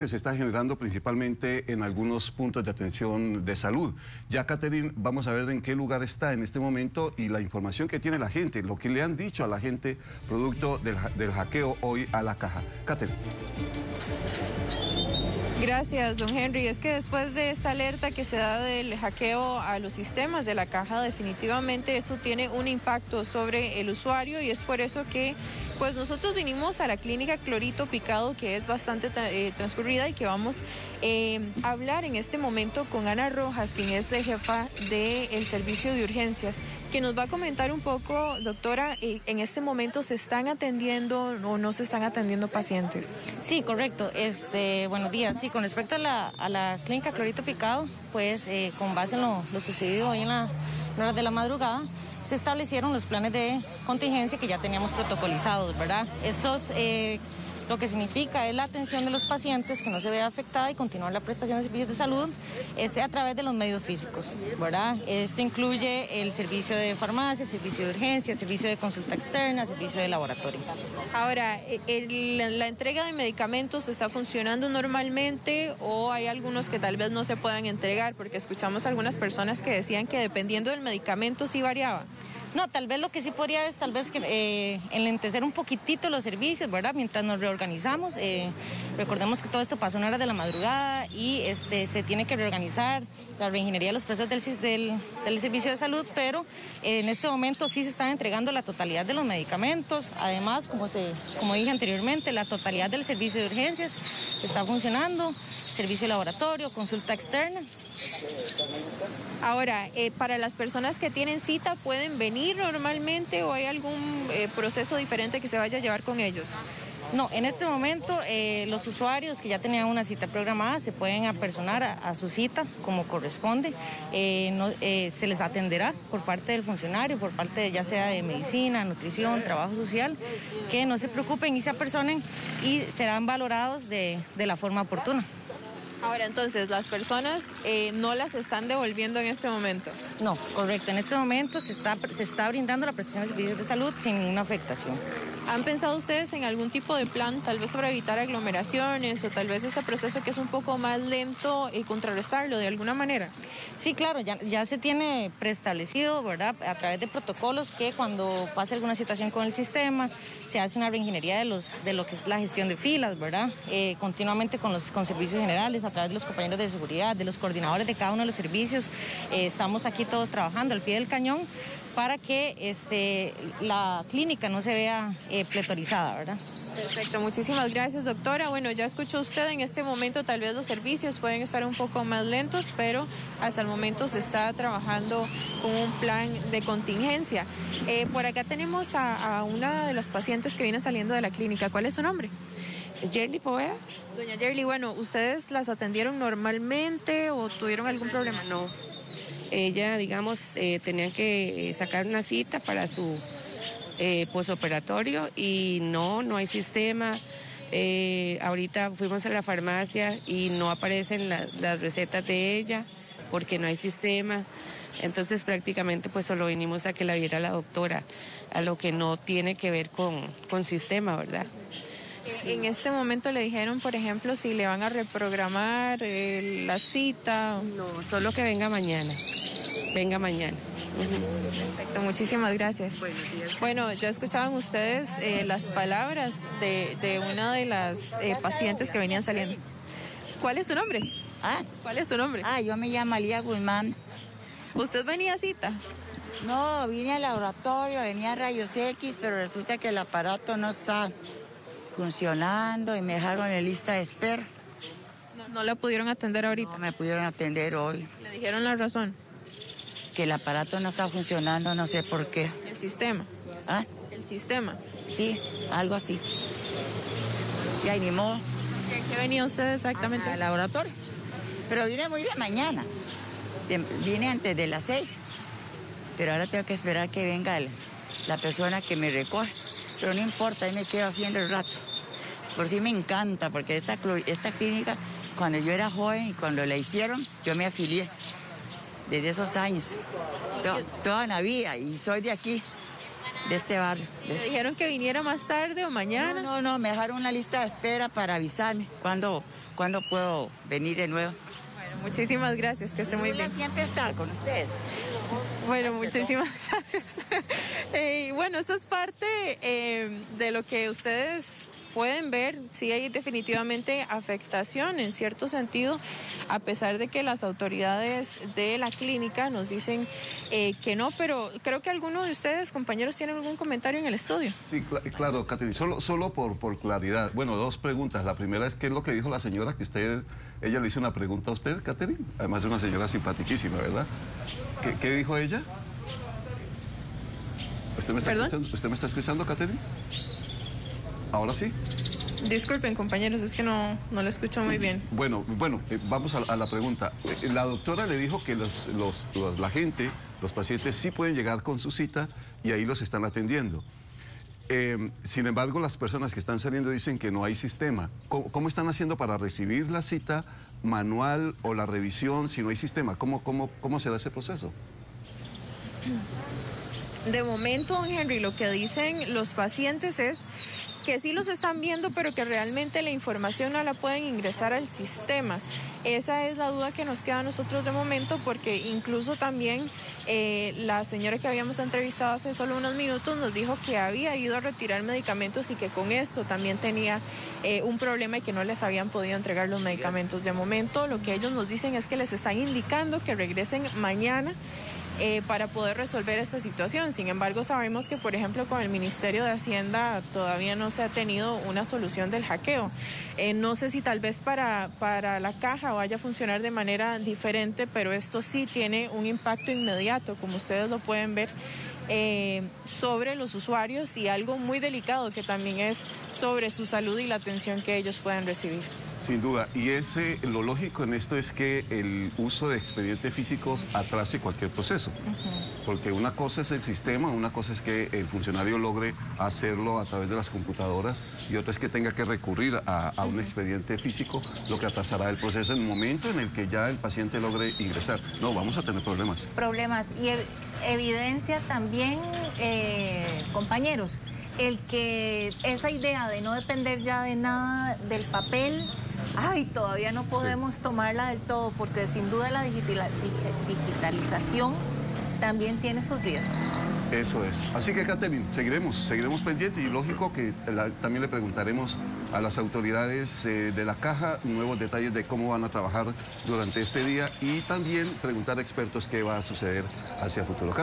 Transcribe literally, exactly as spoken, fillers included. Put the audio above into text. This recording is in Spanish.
que se está generando principalmente en algunos puntos de atención de salud. Ya, Katherine, vamos a ver en qué lugar está en este momento y la información que tiene la gente, lo que le han dicho a la gente producto del, del hackeo hoy a la caja. Katherine. Gracias, don Henry. Es que después de esta alerta que se da del hackeo a los sistemas de la caja, definitivamente esto tiene un impacto sobre el usuario y es por eso que pues nosotros vinimos a la clínica Clorito Picado, que es bastante eh, transcurrida y que vamos eh, a hablar en este momento con Ana Rojas, quien es jefa del servicio de urgencias, que nos va a comentar un poco, doctora, eh, en este momento se están atendiendo o no se están atendiendo pacientes. Sí, correcto. Este, buenos días. Sí. Con respecto a la, a la clínica Clorito Picado, pues eh, con base en lo, lo sucedido hoy en las horas de la madrugada, se establecieron los planes de contingencia que ya teníamos protocolizados, ¿verdad? Estos, eh, lo que significa es la atención de los pacientes que no se vea afectada y continuar la prestación de servicios de salud este, a través de los medios físicos, ¿verdad? Esto incluye el servicio de farmacia, servicio de urgencia, servicio de consulta externa, servicio de laboratorio. Ahora, el, la, la entrega de medicamentos está funcionando normalmente o hay algunos que tal vez no se puedan entregar, porque escuchamos a algunas personas que decían que dependiendo del medicamento sí variaba. No, tal vez lo que sí podría es tal vez que, eh, enlentecer un poquitito los servicios, ¿verdad? Mientras nos reorganizamos, eh, recordemos que todo esto pasó en horas de la madrugada y este, se tiene que reorganizar la reingeniería de los precios del, del, del servicio de salud, pero eh, en este momento sí se está entregando la totalidad de los medicamentos. Además, como, se, como dije anteriormente, la totalidad del servicio de urgencias está funcionando, servicio de laboratorio, consulta externa. Ahora, eh, para las personas que tienen cita, ¿pueden venir normalmente o hay algún eh, proceso diferente que se vaya a llevar con ellos? No, en este momento eh, los usuarios que ya tenían una cita programada se pueden apersonar a, a su cita como corresponde, eh, no, eh, se les atenderá por parte del funcionario, por parte de, ya sea de medicina, nutrición, trabajo social, que no se preocupen y se apersonen y serán valorados de, de la forma oportuna. Ahora, entonces, ¿las personas eh, no las están devolviendo en este momento? No, correcto. En este momento se está, se está brindando la prestación de servicios de salud sin ninguna afectación. ¿Han pensado ustedes en algún tipo de plan, tal vez para evitar aglomeraciones o tal vez este proceso que es un poco más lento y contrarrestarlo de alguna manera? Sí, claro, ya, ya se tiene preestablecido, ¿verdad?, a través de protocolos que cuando pase alguna situación con el sistema se hace una reingeniería de, los, de lo que es la gestión de filas, ¿verdad?, eh, continuamente con, los, con servicios generales, a través de los compañeros de seguridad, de los coordinadores de cada uno de los servicios. Eh, estamos aquí todos trabajando al pie del cañón para que este, la clínica no se vea eh, pletorizada, ¿verdad? Perfecto, muchísimas gracias, doctora. Bueno, ya escuchó usted, en este momento tal vez los servicios pueden estar un poco más lentos, pero hasta el momento se está trabajando con un plan de contingencia. Eh, por acá tenemos a, a una de las pacientes que viene saliendo de la clínica. ¿Cuál es su nombre? Jerly, ¿pueda? Doña Jerly, bueno, ¿ustedes las atendieron normalmente o tuvieron algún problema? No, ella, digamos, eh, tenía que sacar una cita para su eh, posoperatorio y no, no hay sistema. Eh, ahorita fuimos a la farmacia y no aparecen la, las recetas de ella porque no hay sistema. Entonces prácticamente pues solo vinimos a que la viera la doctora, a lo que no tiene que ver con, con sistema, ¿verdad? Sí. En este momento le dijeron, por ejemplo, si le van a reprogramar eh, la cita. No, solo que venga mañana. Venga mañana. Perfecto, muchísimas gracias. Buenos días. Bueno, ya escuchaban ustedes eh, las palabras de, de una de las eh, pacientes que venían saliendo. ¿Cuál es su nombre? Ah, ¿cuál es su nombre? Ah, yo me llamo Alía Guzmán. ¿Usted venía a cita? No, vine al laboratorio, venía a rayos X, pero resulta que el aparato no está funcionando y me dejaron en lista de espera. No, no la pudieron atender ahorita. No me pudieron atender hoy. ¿Le dijeron la razón? Que el aparato no está funcionando, no sé por qué. ¿El sistema? ¿Ah? ¿El sistema? Sí, algo así. Ya, ni modo. ¿A qué venía usted exactamente? Al laboratorio. Pero vine muy de mañana. Vine antes de las seis. Pero ahora tengo que esperar que venga la, la persona que me recoge. Pero no importa, ahí me quedo haciendo el rato. Por sí me encanta, porque esta, esta clínica, cuando yo era joven y cuando la hicieron, yo me afilié desde esos años, to, toda la vida, y soy de aquí. de este barrio. ¿Le dijeron que viniera más tarde o mañana? No, no, no, me dejaron una lista de espera para avisarme cuándo, cuándo puedo venir de nuevo. Bueno, muchísimas gracias, que esté muy bien. Siempre estar con usted. Bueno, muchísimas gracias. eh, bueno, esto es parte eh, de lo que ustedes pueden ver. Sí hay definitivamente afectación en cierto sentido, a pesar de que las autoridades de la clínica nos dicen eh, que no, pero creo que alguno de ustedes, compañeros, tienen algún comentario en el estudio. Sí, cl claro, Katherine, solo, solo por, por claridad. Bueno, dos preguntas. La primera es, ¿qué es lo que dijo la señora que usted, ella le hizo una pregunta a usted, Katherine? Además es una señora simpaticísima, ¿verdad? ¿Qué, qué dijo ella? ¿Usted me está escuchando? ¿Usted me está escuchando, Katherine? ¿Ahora sí? Disculpen, compañeros, es que no, no lo escucho muy bien. Bueno, bueno, eh, vamos a, a la pregunta. Eh, la doctora le dijo que los, los, los, la gente, los pacientes sí pueden llegar con su cita y ahí los están atendiendo. Eh, sin embargo, las personas que están saliendo dicen que no hay sistema. ¿Cómo, cómo están haciendo para recibir la cita manual o la revisión si no hay sistema? ¿Cómo, cómo, cómo será ese proceso? De momento, don Henry, lo que dicen los pacientes es que sí los están viendo, pero que realmente la información no la pueden ingresar al sistema. Esa es la duda que nos queda a nosotros de momento, porque incluso también eh, la señora que habíamos entrevistado hace solo unos minutos nos dijo que había ido a retirar medicamentos y que con esto también tenía eh, un problema y que no les habían podido entregar los medicamentos. De momento, lo que ellos nos dicen es que les están indicando que regresen mañana Eh, para poder resolver esta situación. Sin embargo, sabemos que, por ejemplo, con el Ministerio de Hacienda todavía no se ha tenido una solución del hackeo. Eh, no sé si tal vez para, para la caja vaya a funcionar de manera diferente, pero esto sí tiene un impacto inmediato, como ustedes lo pueden ver, eh, sobre los usuarios, y algo muy delicado que también es sobre su salud y la atención que ellos pueden recibir. Sin duda, y ese, lo lógico en esto es que el uso de expedientes físicos atrase cualquier proceso, uh-huh. porque una cosa es el sistema, una cosa es que el funcionario logre hacerlo a través de las computadoras, y otra es que tenga que recurrir a, a un expediente físico, lo que atrasará el proceso en el momento en el que ya el paciente logre ingresar. No, vamos a tener problemas. Problemas, y ev- evidencia también, eh, compañeros, el que esa idea de no depender ya de nada del papel, ay, todavía no podemos sí. tomarla del todo, porque sin duda la digitaliz- digitalización también tiene sus riesgos. Eso es. Así que, Katherine, seguiremos, seguiremos pendientes, y lógico que la, también le preguntaremos a las autoridades eh, de la caja nuevos detalles de cómo van a trabajar durante este día, y también preguntar a expertos qué va a suceder hacia el futuro.